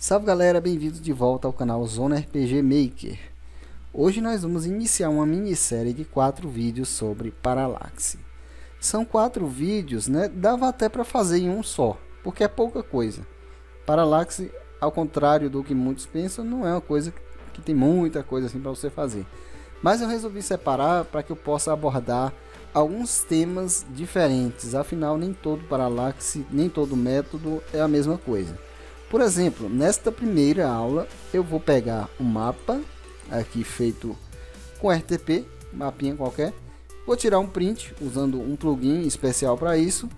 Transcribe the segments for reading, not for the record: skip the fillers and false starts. Salve galera, bem-vindos de volta ao canal Zona RPG Maker. Hoje nós vamos iniciar uma minissérie de 4 vídeos sobre paralaxe. São 4 vídeos, né? Dava até para fazer em um só, porque é pouca coisa. Paralaxe, ao contrário do que muitos pensam, não é uma coisa que tem muita coisa assim para você fazer. Mas eu resolvi separar para que eu possa abordar alguns temas diferentes. Afinal, nem todo paralaxe, nem todo método é a mesma coisa. Por exemplo, nesta primeira aula eu vou pegar um mapa aqui feito com RTP, mapinha qualquer, vou tirar um print usando um plugin especial para isso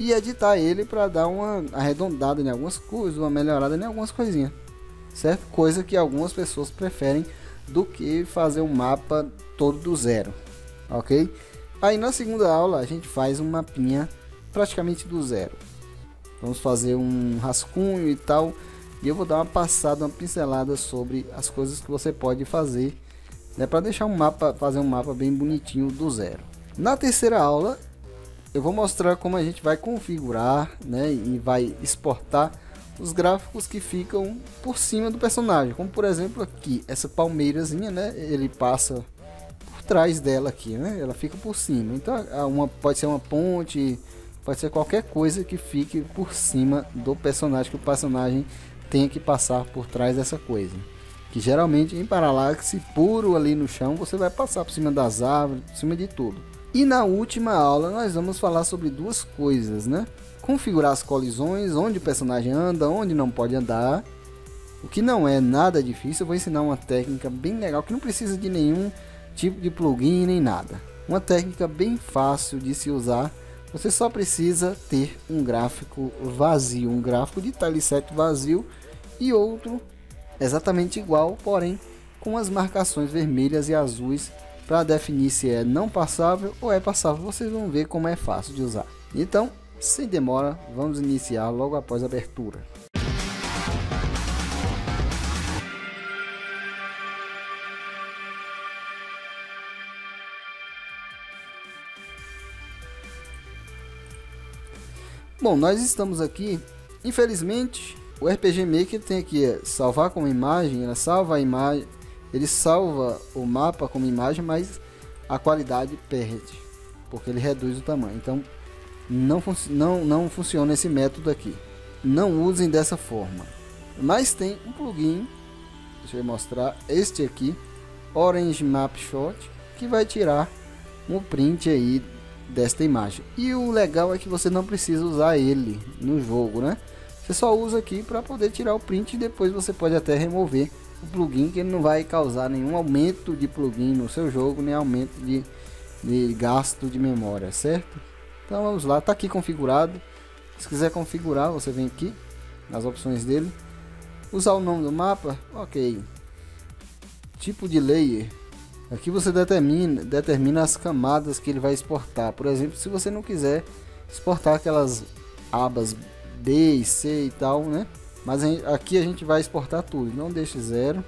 e editar ele para dar uma arredondada em algumas coisas, uma melhorada em algumas coisinhas, certo? Coisa que algumas pessoas preferem do que fazer um mapa todo do zero, ok? Aí na segunda aula a gente faz um mapinha praticamente do zero. Vamos fazer um rascunho e tal, e eu vou dar uma passada, uma pincelada sobre as coisas que você pode fazer, né, para deixar um mapa, fazer um mapa bem bonitinho do zero. Na terceira aula eu vou mostrar como a gente vai configurar, né, e vai exportar os gráficos que ficam por cima do personagem, como por exemplo aqui, essa palmeirazinha, né, ele passa por trás dela aqui, né, ela fica por cima, então pode ser uma ponte, pode ser qualquer coisa que fique por cima do personagem, que o personagem tenha que passar por trás dessa coisa. Que geralmente em paralaxe puro ali no chão, você vai passar por cima das árvores, por cima de tudo. E na última aula nós vamos falar sobre duas coisas, né? Configurar as colisões, onde o personagem anda, onde não pode andar. O que não é nada difícil, eu vou ensinar uma técnica bem legal, que não precisa de nenhum tipo de plugin nem nada. Uma técnica bem fácil de se usar. Você só precisa ter um gráfico vazio, um gráfico de tileset vazio e outro exatamente igual, porém com as marcações vermelhas e azuis para definir se é não passável ou é passável. Vocês vão ver como é fácil de usar. Então, sem demora, vamos iniciar logo após a abertura. Bom, nós estamos aqui, infelizmente, o RPG Maker tem aqui salvar como imagem, ela salva a imagem, ele salva o mapa como imagem, mas a qualidade perde, porque ele reduz o tamanho, então não funciona esse método aqui, não usem dessa forma. Mas tem um plugin, deixa eu mostrar, este aqui, Orange Map Shot, que vai tirar um print aí desta imagem, e o legal é que você não precisa usar ele no jogo, né? Você só usa aqui para poder tirar o print e depois você pode até remover o plugin, que ele não vai causar nenhum aumento de plugin no seu jogo, nem aumento de gasto de memória, certo? Então vamos lá, tá aqui configurado. Se quiser configurar, você vem aqui nas opções dele, usar o nome do mapa, ok, tipo de layer. Aqui você determina as camadas que ele vai exportar. Por exemplo, se você não quiser exportar aquelas abas B e C e tal, né? Mas aqui a gente vai exportar tudo. Não deixe zero.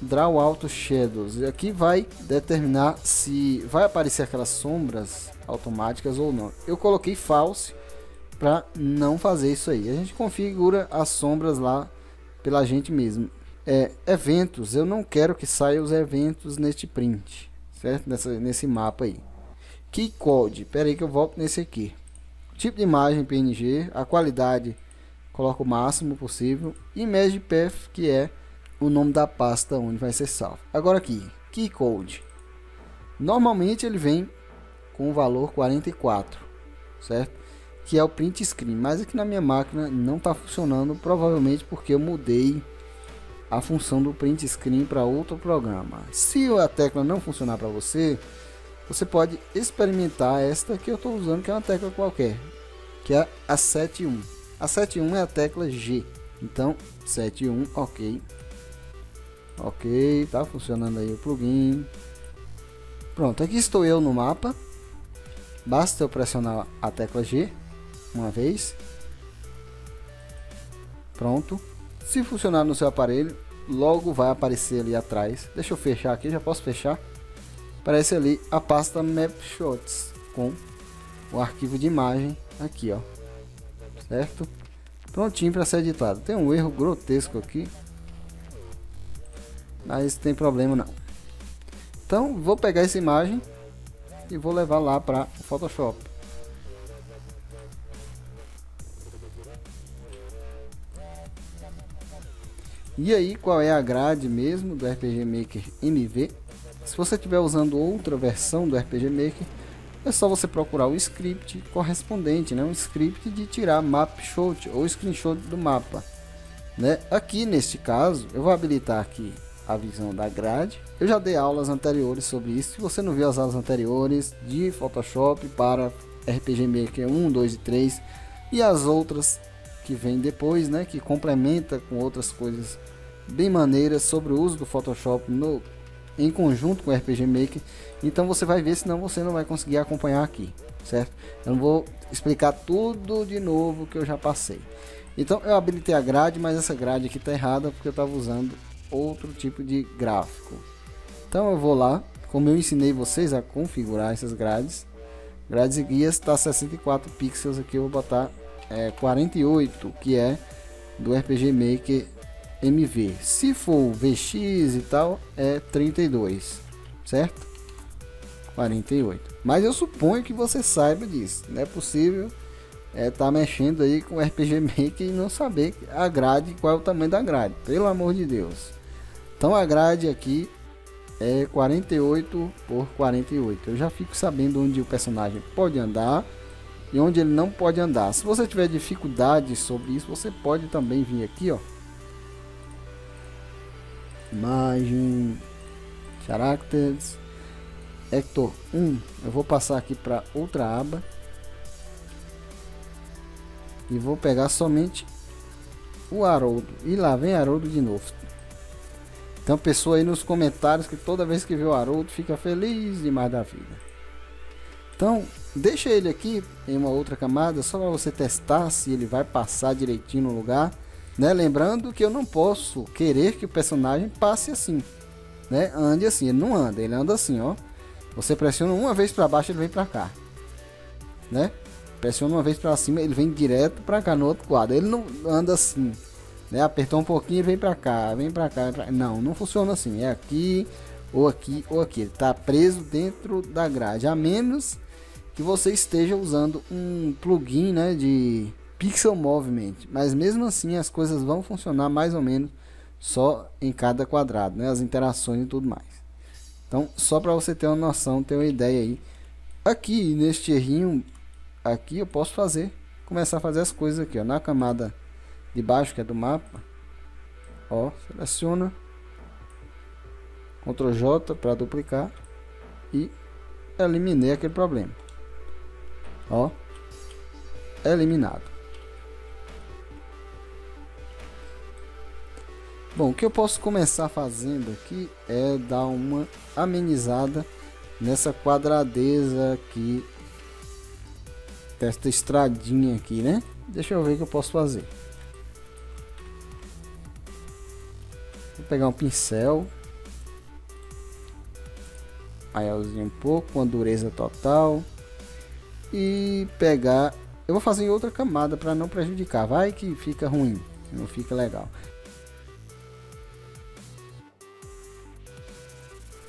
Draw Auto Shadows. E aqui vai determinar se vai aparecer aquelas sombras automáticas ou não. Eu coloquei false para não fazer isso aí. A gente configura as sombras lá pela gente mesmo. Eventos, eu não quero que saia os eventos neste print, certo? Nesse mapa aí. Key Code, espera aí que eu volto nesse aqui. Tipo de imagem PNG, a qualidade coloca o máximo possível. Image Path, que é o nome da pasta onde vai ser salvo. Agora aqui, Key Code. Normalmente ele vem com o valor 44, certo? Que é o print screen, mas aqui na minha máquina não está funcionando, provavelmente porque eu mudei a função do print screen para outro programa. Se a tecla não funcionar para você, você pode experimentar esta que eu estou usando, que é uma tecla qualquer, que é a 71. A 71 é a tecla G. Então 71, ok, ok, tá funcionando aí o plugin. Pronto, aqui estou eu no mapa. Basta eu pressionar a tecla G uma vez. Pronto. Se funcionar no seu aparelho, logo vai aparecer ali atrás. Deixa eu fechar aqui, já posso fechar. Aparece ali a pasta Map Shots com o arquivo de imagem aqui, ó, certo? prontinho para ser editado. Tem um erro grotesco aqui, mas tem problema não. Então vou pegar essa imagem e vou levar lá para o Photoshop. E aí, qual é a grade mesmo do RPG Maker MV? Se você estiver usando outra versão do RPG Maker, é só você procurar o script correspondente, né? Um script de tirar map shot ou screenshot do mapa, né? Aqui neste caso, eu vou habilitar aqui a visão da grade. Eu já dei aulas anteriores sobre isso. Se você não viu as aulas anteriores de Photoshop para RPG Maker 1, 2 e 3 e as outras que vem depois, né, que complementa com outras coisas bem maneiras sobre o uso do Photoshop em conjunto com o RPG Maker, então você vai ver, senão você não vai conseguir acompanhar aqui, certo? Eu não vou explicar tudo de novo que eu já passei. Então eu habilitei a grade, mas essa grade aqui tá errada porque eu estava usando outro tipo de gráfico. Então eu vou lá, como eu ensinei vocês a configurar essas grades e guias, tá 64 pixels aqui, eu vou botar 48, que é do RPG Maker MV. Se for VX e tal, é 32, certo? 48. Mas eu suponho que você saiba disso. Não é possível tá mexendo aí com o RPG Maker e não saber a grade, qual é o tamanho da grade, pelo amor de Deus. Então a grade aqui é 48 por 48. Eu já fico sabendo onde o personagem pode andar e onde ele não pode andar. Se você tiver dificuldade sobre isso, você pode também vir aqui, ó, imagem, characters, Hector 1. Eu vou passar aqui para outra aba e vou pegar somente o Haroldo. E lá vem Haroldo de novo. Então, pessoa aí nos comentários que toda vez que vê o Haroldo fica feliz demais da vida. Então deixa ele aqui em uma outra camada só para você testar se ele vai passar direitinho no lugar, né? Lembrando que eu não posso querer que o personagem passe assim, né? Ande assim, ele não anda, ele anda assim, ó. Você pressiona uma vez para baixo, ele vem para cá, né? Pressiona uma vez para cima, ele vem direto para cá no outro quadro. Ele não anda assim, né? Apertou um pouquinho, vem para cá, vem para cá, não, não funciona assim. É aqui ou aqui ou aqui. Ele está preso dentro da grade, a menos que você esteja usando um plugin, né, de Pixel Movement, mas mesmo assim as coisas vão funcionar mais ou menos só em cada quadrado, né, as interações e tudo mais. Então só para você ter uma noção, ter uma ideia aí. Aqui neste errinho aqui eu posso fazer, começar a fazer as coisas aqui, ó, na camada de baixo que é do mapa, ó, seleciona, Ctrl J para duplicar e eliminei aquele problema. Ó, eliminado. Bom, o que eu posso começar fazendo aqui é dar uma amenizada nessa quadradeza aqui, desta estradinha aqui, né? Deixa eu ver o que eu posso fazer. Vou pegar um pincel, maiorzinho um pouco, com a dureza total, e pegar, eu vou fazer em outra camada para não prejudicar, vai que fica ruim, não fica legal.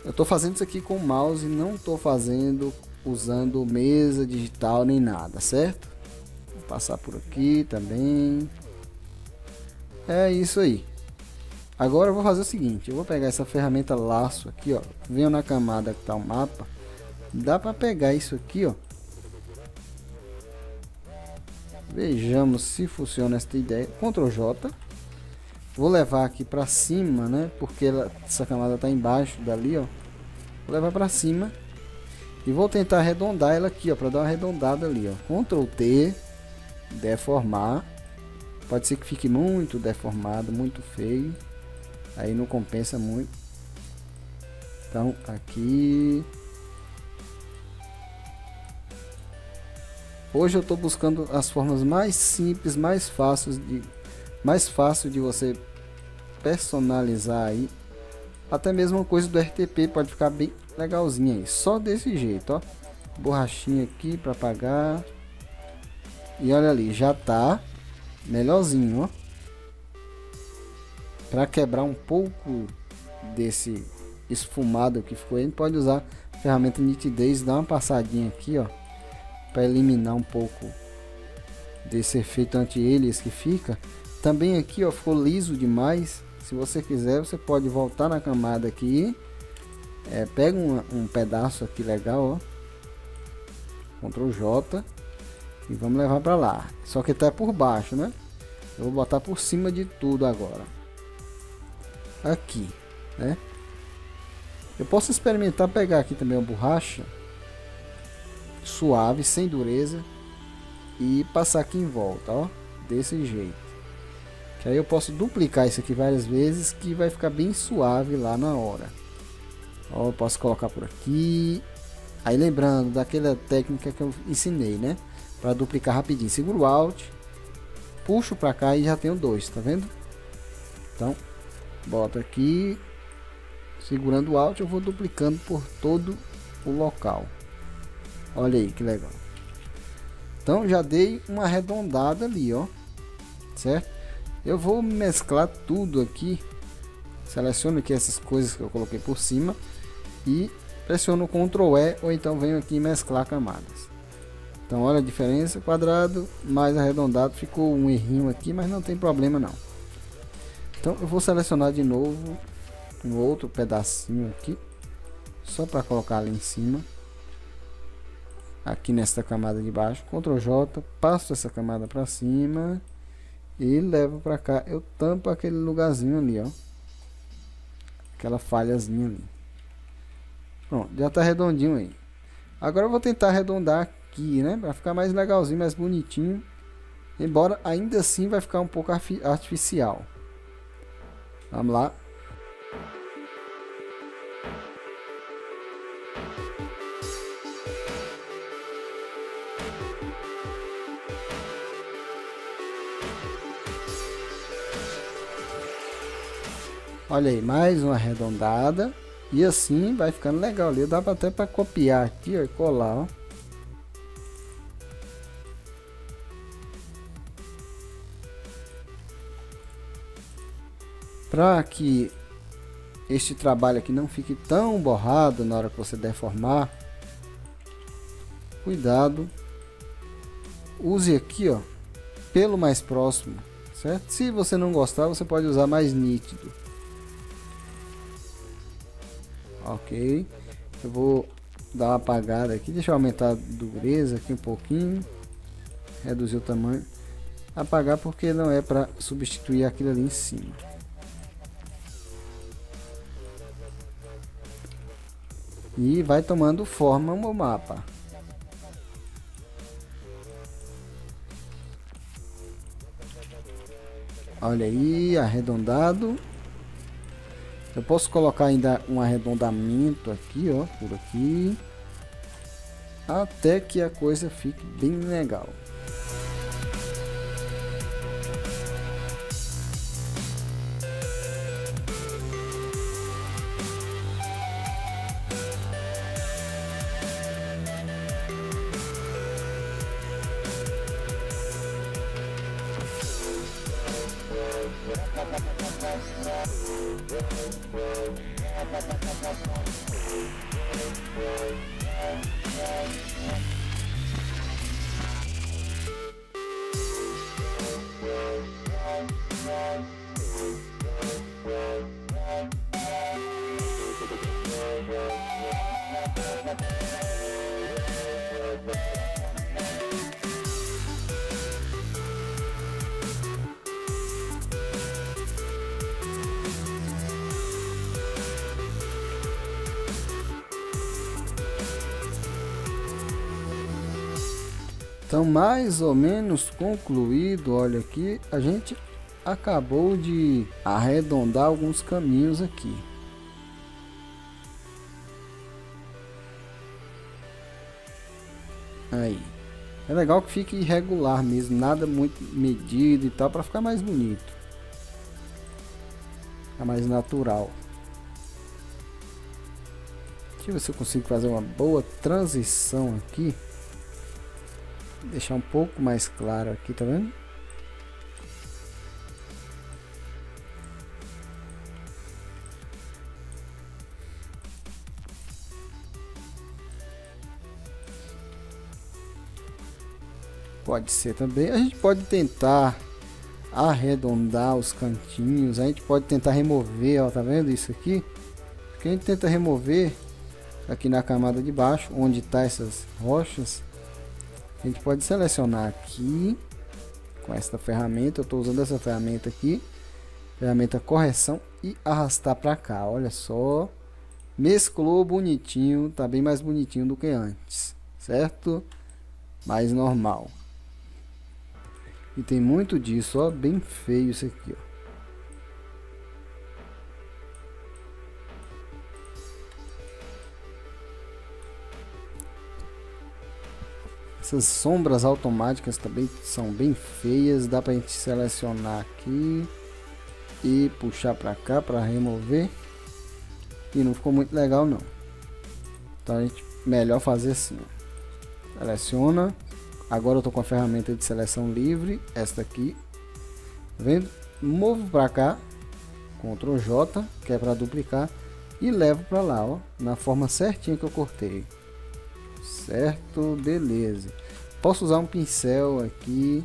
Eu estou fazendo isso aqui com o mouse, não estou fazendo usando mesa digital nem nada, certo? Vou passar por aqui também, é isso aí. Agora eu vou fazer o seguinte, eu vou pegar essa ferramenta laço aqui, ó, venho na camada que está o mapa, dá para pegar isso aqui, ó. Vejamos se funciona esta ideia. Ctrl J, vou levar aqui para cima, né? Porque essa camada está embaixo dali, ó. Vou levar para cima e vou tentar arredondar ela aqui, ó, para dar uma arredondada ali, ó. Ctrl T, deformar. Pode ser que fique muito deformado, muito feio, aí não compensa muito. Então aqui, hoje eu estou buscando as formas mais simples, mais fácil de você personalizar aí. Até mesmo uma coisa do RTP pode ficar bem legalzinha aí, só desse jeito, ó. Borrachinha aqui para apagar. E olha ali, já tá. melhorzinho, ó, para quebrar um pouco desse esfumado que ficou. A gente pode usar a ferramenta nitidez, dar uma passadinha aqui, ó, para eliminar um pouco desse efeito anti-alias que fica. Também aqui, ó, ficou liso demais. Se você quiser, você pode voltar na camada aqui, pega um pedaço aqui legal, ó, Ctrl J, e vamos levar para lá. Só que tá por baixo, né? Eu vou botar por cima de tudo agora. Aqui, né? Eu posso experimentar pegar aqui também uma borracha suave, sem dureza, e passar aqui em volta, ó, desse jeito. Que aí eu posso duplicar isso aqui várias vezes, que vai ficar bem suave lá na hora. Ó, eu posso colocar por aqui. Aí lembrando daquela técnica que eu ensinei, né? Para duplicar rapidinho, seguro o Alt, puxo para cá e já tenho dois, tá vendo? Então, boto aqui, segurando o Alt, eu vou duplicando por todo o local. Olha aí que legal. Então já dei uma arredondada ali, ó, certo? Eu vou mesclar tudo aqui. Seleciono aqui essas coisas que eu coloquei por cima e pressiono Ctrl E, ou então venho aqui mesclar camadas. Então olha a diferença, quadrado mais arredondado, ficou um errinho aqui, mas não tem problema não. Então eu vou selecionar de novo um outro pedacinho aqui, só para colocar ali em cima, aqui nesta camada de baixo, Ctrl J, passo essa camada para cima e levo para cá. Eu tampo aquele lugarzinho ali, ó, aquela falhazinha ali. Pronto, já tá redondinho aí. Agora eu vou tentar arredondar aqui, né, para ficar mais legalzinho, mais bonitinho, embora ainda assim vai ficar um pouco artificial. Vamos lá. Olha aí, mais uma arredondada, e assim vai ficando legal ali. Dá até para copiar aqui, ó, e colar, ó. Para que este trabalho aqui não fique tão borrado na hora que você deformar, cuidado, use aqui, ó, pelo mais próximo, certo? Se você não gostar, você pode usar mais nítido. Ok, eu vou dar uma apagada aqui, deixa eu aumentar a dureza aqui um pouquinho, reduzir o tamanho, apagar, porque não é para substituir aquilo ali em cima. E vai tomando forma o mapa. Olha aí, arredondado. Eu posso colocar ainda um arredondamento aqui, ó, por aqui, até que a coisa fique bem legal. Então, mais ou menos concluído. Olha aqui, a gente acabou de arredondar alguns caminhos aqui. Aí é legal que fique irregular mesmo, nada muito medido e tal, para ficar mais bonito, ficar mais natural. Deixa eu ver se eu consigo fazer uma boa transição aqui. Deixar um pouco mais claro aqui, tá vendo? Pode ser também. A gente pode tentar arredondar os cantinhos. A gente pode tentar remover, ó, tá vendo isso aqui? Porque a gente tenta remover aqui na camada de baixo, onde tá essas rochas. A gente pode selecionar aqui com esta ferramenta. Eu estou usando essa ferramenta aqui, ferramenta correção, e arrastar para cá. Olha só, mesclou bonitinho, tá bem mais bonitinho do que antes, certo? Mais normal. E tem muito disso, ó, bem feio isso aqui, ó. Essas sombras automáticas também são bem feias, dá pra gente selecionar aqui e puxar pra cá pra remover. E não ficou muito legal não. Então a gente melhor fazer assim, ó. Seleciona. Agora eu tô com a ferramenta de seleção livre, esta aqui, tá vendo? Movo para cá, Ctrl J, que é para duplicar, e levo para lá, ó, na forma certinha que eu cortei, certo? Beleza. Posso usar um pincel aqui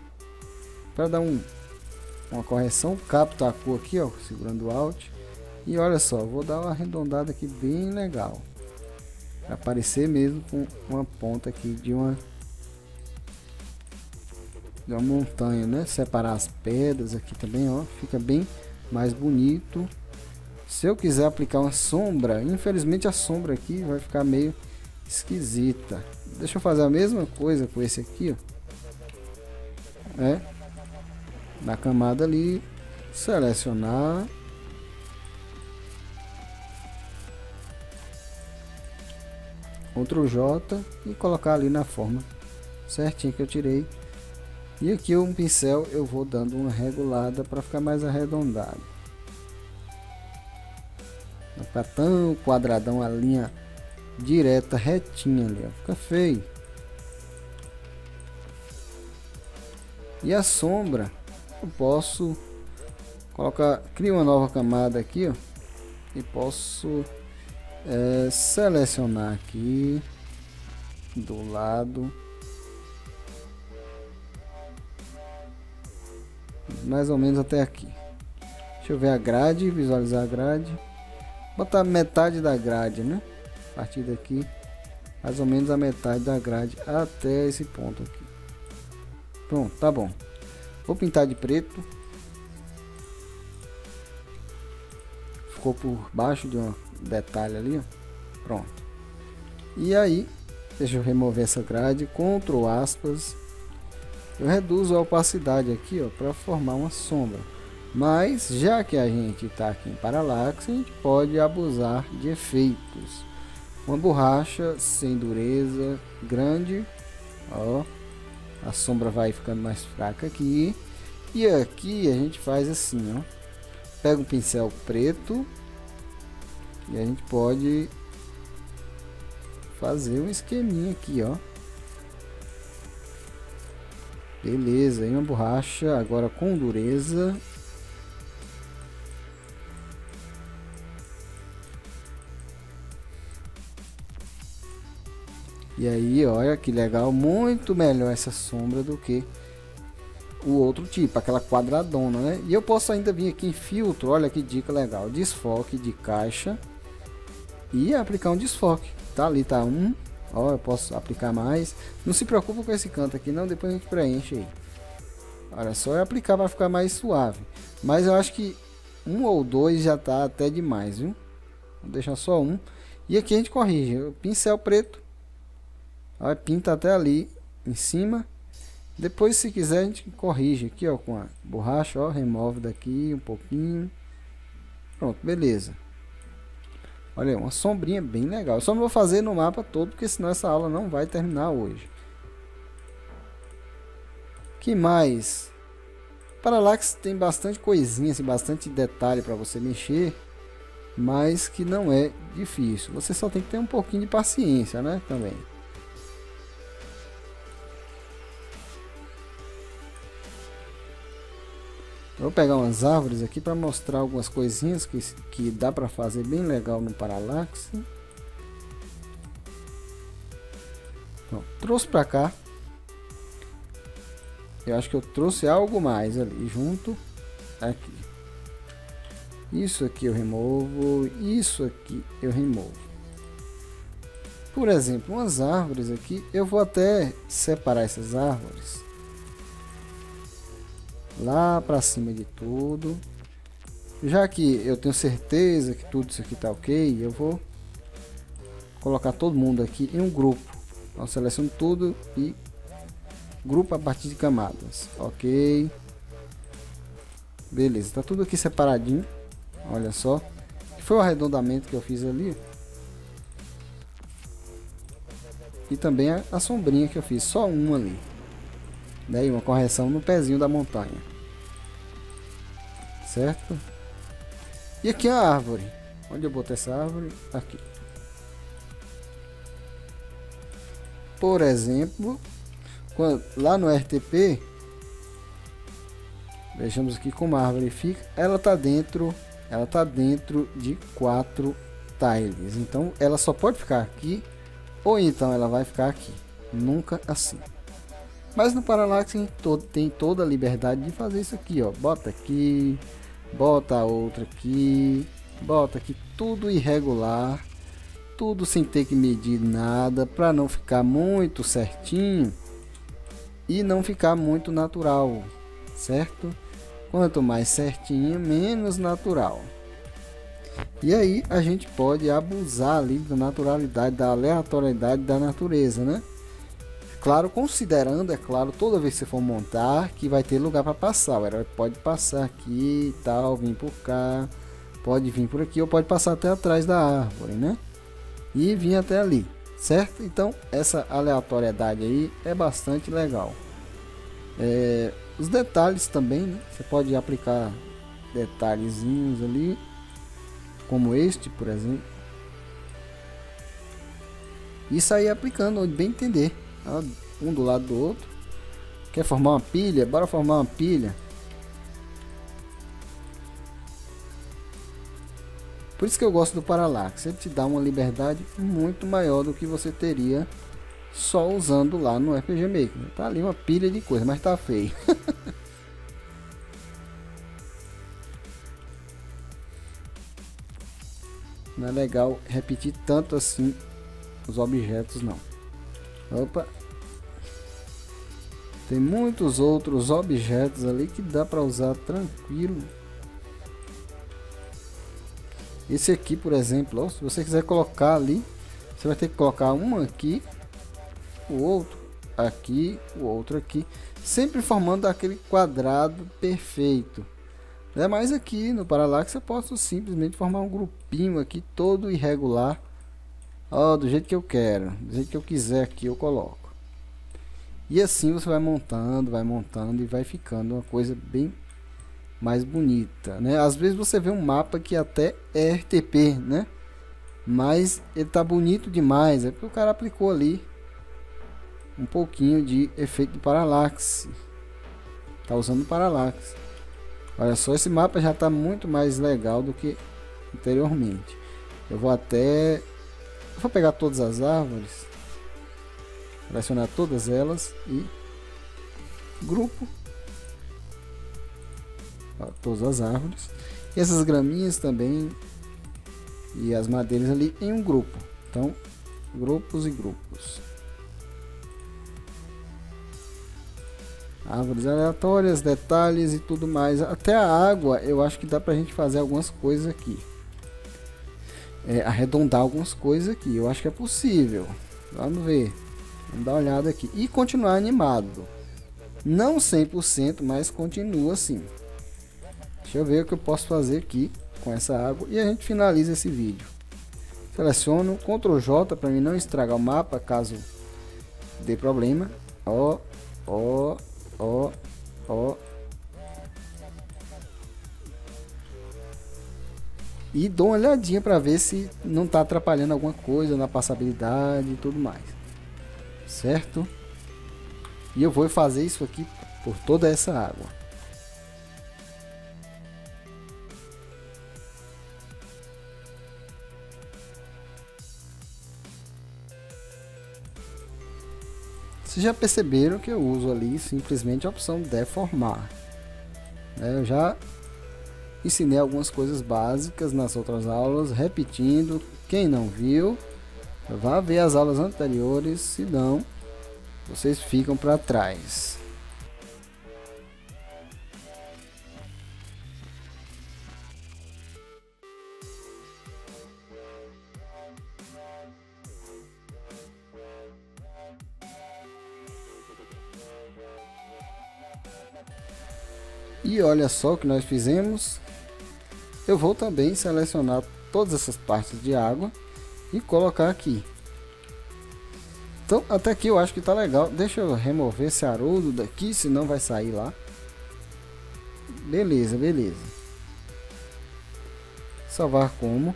para dar uma correção. Capto a cor aqui, ó, segurando o Alt, e olha só, vou dar uma arredondada aqui bem legal, para aparecer mesmo com uma ponta aqui de uma montanha, né? Separar as pedras aqui também, ó, fica bem mais bonito. Se eu quiser aplicar uma sombra, infelizmente a sombra aqui vai ficar meio esquisita. Deixa eu fazer a mesma coisa com esse aqui, ó, é, na camada ali, selecionar, Ctrl J, e colocar ali na forma certinho que eu tirei. E aqui um pincel eu vou dando uma regulada para ficar mais arredondado. Não ficar tão quadradão, a linha direta, retinha ali, ó, fica feio. E a sombra eu posso colocar, crio uma nova camada aqui, ó, e posso selecionar aqui do lado, mais ou menos até aqui. Deixa eu ver a grade, visualizar a grade, botar metade da grade, né? A partir daqui, mais ou menos a metade da grade até esse ponto aqui. Pronto, tá bom. Vou pintar de preto. Ficou por baixo de um detalhe ali, ó. Pronto. E aí, deixa eu remover essa grade, Ctrl aspas. Eu reduzo a opacidade aqui, ó, para formar uma sombra. Mas já que a gente está aqui em paralaxe, a gente pode abusar de efeitos. Uma borracha sem dureza grande, ó, a sombra vai ficando mais fraca aqui. E aqui a gente faz assim, ó, pega um pincel preto e a gente pode fazer um esqueminha aqui, ó. Beleza, e uma borracha agora com dureza. E aí, olha que legal, muito melhor essa sombra do que o outro tipo, aquela quadradona, né? E eu posso ainda vir aqui em filtro, olha que dica legal, desfoque de caixa e aplicar um desfoque, tá? Ali tá um. Ó, eu posso aplicar mais. Não se preocupa com esse canto aqui não, depois a gente preenche aí. Olha só, eu aplicar vai ficar mais suave. Mas eu acho que um ou dois já tá até demais, viu? Vou deixar só um. E aqui a gente corrige, o pincel preto, ó, pinta até ali em cima. Depois, se quiser, a gente corrige aqui, ó, com a borracha, ó, remove daqui um pouquinho. Pronto, beleza. Olha, uma sombrinha bem legal. Eu só não vou fazer no mapa todo, porque senão essa aula não vai terminar hoje. Que mais? Paralaxe tem bastante coisinha, bastante detalhe para você mexer, mas que não é difícil. Você só tem que ter um pouquinho de paciência, né? Também. Eu vou pegar umas árvores aqui para mostrar algumas coisinhas que dá para fazer bem legal no paralaxe. Então, trouxe para cá. Eu acho que eu trouxe algo mais ali junto aqui. Isso aqui eu removo, isso aqui eu removo. Por exemplo, umas árvores aqui, eu vou até separar essas árvores lá para cima de tudo. Já que eu tenho certeza que tudo isso aqui tá ok, eu vou colocar todo mundo aqui em um grupo. Então, seleciono tudo e grupo a partir de camadas. Ok, beleza, tá tudo aqui separadinho. Olha só, foi o arredondamento que eu fiz ali e também a sombrinha que eu fiz, só uma ali. Daí uma correção no pezinho da montanha, certo? E aqui a árvore, onde eu botei essa árvore aqui, por exemplo. Quando, lá no RTP, vejamos aqui como a árvore fica. Ela tá dentro de 4 tiles, então ela só pode ficar aqui, ou então ela vai ficar aqui, nunca assim. Mas no Parallax tem toda a liberdade de fazer isso aqui, ó. Bota aqui, bota outra aqui, bota aqui, tudo irregular, tudo sem ter que medir nada, para não ficar muito certinho e não ficar muito natural, certo? Quanto mais certinho, menos natural. E aí a gente pode abusar ali da naturalidade, da aleatoriedade da natureza, né? Claro, considerando, é claro, toda vez que você for montar, que vai ter lugar para passar. O herói pode passar aqui e tal, vir por cá, pode vir por aqui, ou pode passar até atrás da árvore, né? E vir até ali, certo? Então essa aleatoriedade aí é bastante legal. Os detalhes também, né? Você pode aplicar detalhezinhos ali, como este, por exemplo, e sair aplicando onde bem entender, um do lado do outro. Quer formar uma pilha? Bora formar uma pilha. Por isso que eu gosto do Parallax, ele te dá uma liberdade muito maior do que você teria só usando lá no RPG Maker. Tá ali uma pilha de coisa, mas tá feio. Não é legal repetir tanto assim os objetos, não. Opa, tem muitos outros objetos ali que dá para usar tranquilo. Esse aqui, por exemplo, ó, se você quiser colocar ali, você vai ter que colocar um aqui, o outro aqui, o outro aqui, sempre formando aquele quadrado perfeito. Mas aqui no Parallax eu posso simplesmente formar um grupinho aqui todo irregular, ó, do jeito que eu quero, do jeito que eu quiser aqui eu coloco. E assim você vai montando e vai ficando uma coisa bem mais bonita, né? Às vezes você vê um mapa que até é RTP, né? Mas ele tá bonito demais, é porque o cara aplicou ali um pouquinho de efeito de Parallax, tá usando Parallax. Olha só, esse mapa já tá muito mais legal do que anteriormente. Eu vou pegar todas as árvores, selecionar todas elas e grupo todas as árvores, e essas graminhas também e as madeiras ali em um grupo. Então grupos e grupos, árvores aleatórias, detalhes e tudo mais. Até a água eu acho que dá pra gente fazer algumas coisas aqui, arredondar algumas coisas aqui, eu acho que é possível. Vamos ver, vamos dar uma olhada aqui e continuar animado, não 100%, mas continua assim. Deixa eu ver o que eu posso fazer aqui com essa água e a gente finaliza esse vídeo. Seleciono, Ctrl J para mim não estragar o mapa caso dê problema. Ó, ó, ó, ó. E dou uma olhadinha para ver se não está atrapalhando alguma coisa na passabilidade e tudo mais, certo? E eu vou fazer isso aqui por toda essa água. Vocês já perceberam que eu uso ali simplesmente a opção deformar. Eu já ensinei algumas coisas básicas nas outras aulas, repetindo. Quem não viu, vá ver as aulas anteriores, senão vocês ficam para trás. E olha só o que nós fizemos. Eu vou também selecionar todas essas partes de água e colocar aqui. Então até aqui eu acho que tá legal. Deixa eu remover esse Haroldo daqui, senão vai sair lá. Beleza, beleza. Salvar como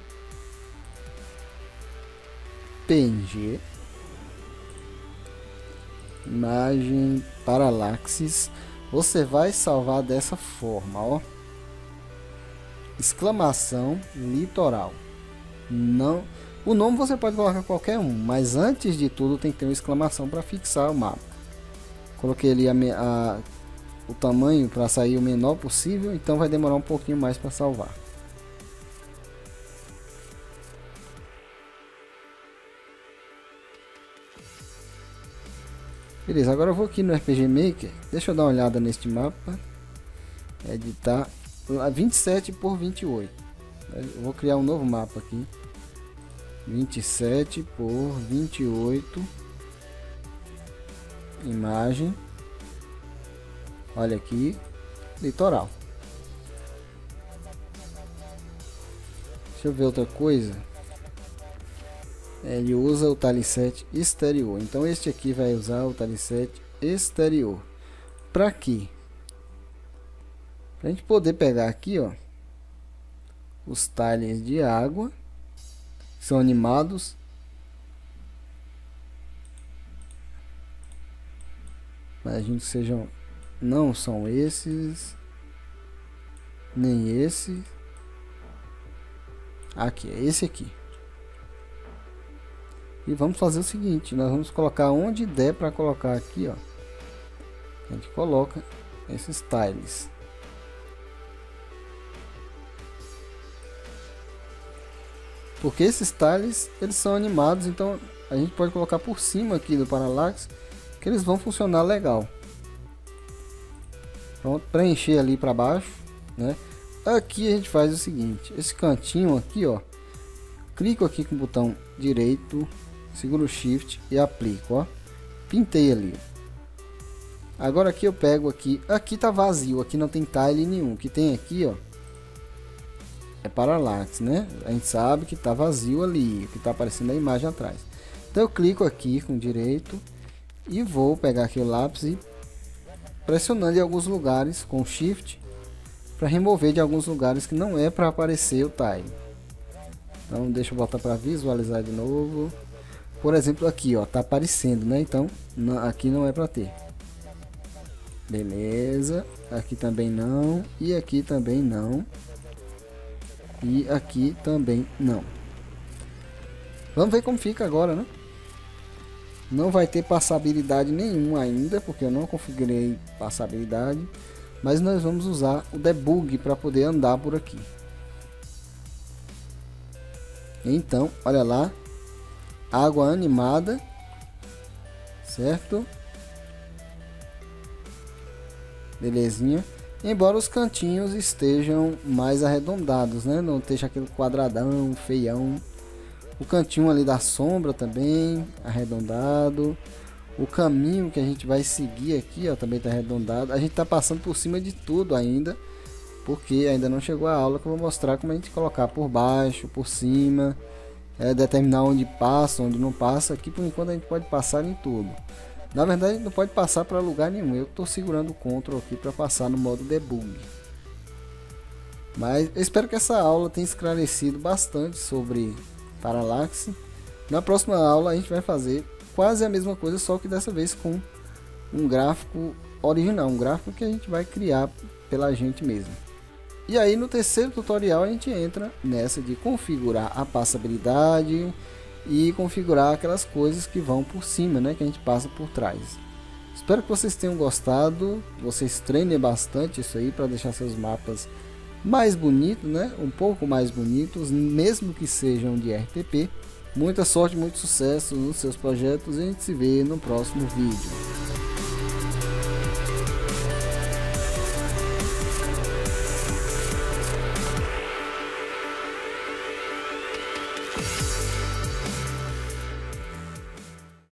PNG, imagem, paralaxis. Você vai salvar dessa forma, ó. Exclamação litoral. Não, o nome você pode colocar qualquer um, mas antes de tudo tem que ter uma exclamação para fixar o mapa. Coloquei ali o tamanho para sair o menor possível, então vai demorar um pouquinho mais para salvar. Beleza, agora eu vou aqui no RPG Maker, deixa eu dar uma olhada neste mapa, editar 27 por 28, eu vou criar um novo mapa aqui, 27 por 28, imagem, olha aqui, litoral. Deixa eu ver outra coisa. Ele usa o talisete exterior, então este aqui vai usar o talisete exterior. Para quê? Para a gente poder pegar aqui, ó, os talhes de água, que são animados. Imagino que sejam, não são esses, nem esse. Aqui, é esse aqui. E vamos fazer o seguinte, nós vamos colocar onde der para colocar aqui, ó. A gente coloca esses tiles. Porque esses tiles, eles são animados, então a gente pode colocar por cima aqui do Parallax, que eles vão funcionar legal. Pronto, preencher ali para baixo, né? Aqui a gente faz o seguinte, esse cantinho aqui, ó. Clico aqui com o botão direito, seguro o shift e aplico, ó. Pintei ali. Agora aqui eu pego aqui, aqui tá vazio, aqui não tem tile nenhum. O que tem aqui, ó, é parallax, né? A gente sabe que tá vazio ali, que tá aparecendo a imagem atrás. Então eu clico aqui com o direito e vou pegar aqui o lápis e pressionando em alguns lugares com shift para remover de alguns lugares que não é para aparecer o tile. Então deixa eu botar para visualizar de novo. Por exemplo, aqui, ó, tá aparecendo, né? Então aqui não é para ter. Beleza. Aqui também não. E aqui também não. E aqui também não. Vamos ver como fica agora, né? Não vai ter passabilidade nenhuma ainda, porque eu não configurei passabilidade. Mas nós vamos usar o debug para poder andar por aqui. Então, olha lá, água animada, certo? Belezinha. Embora os cantinhos estejam mais arredondados, né? Não esteja aquele quadradão, feião. O cantinho ali da sombra também, arredondado. O caminho que a gente vai seguir aqui, ó, também está arredondado. A gente está passando por cima de tudo ainda, porque ainda não chegou a aula que eu vou mostrar como a gente colocar por baixo, por cima, determinar onde passa, onde não passa. Aqui por enquanto a gente pode passar em tudo. Na verdade não pode passar para lugar nenhum. Eu estou segurando o Ctrl aqui para passar no modo debug. Mas eu espero que essa aula tenha esclarecido bastante sobre Parallax. Na próxima aula a gente vai fazer quase a mesma coisa, só que dessa vez com um gráfico original, um gráfico que a gente vai criar pela gente mesmo. E aí no terceiro tutorial a gente entra nessa de configurar a passabilidade, e configurar aquelas coisas que vão por cima, né, que a gente passa por trás. Espero que vocês tenham gostado, vocês treinem bastante isso aí para deixar seus mapas mais bonitos, né, um pouco mais bonitos, mesmo que sejam de RTP. Muita sorte, muito sucesso nos seus projetos e a gente se vê no próximo vídeo.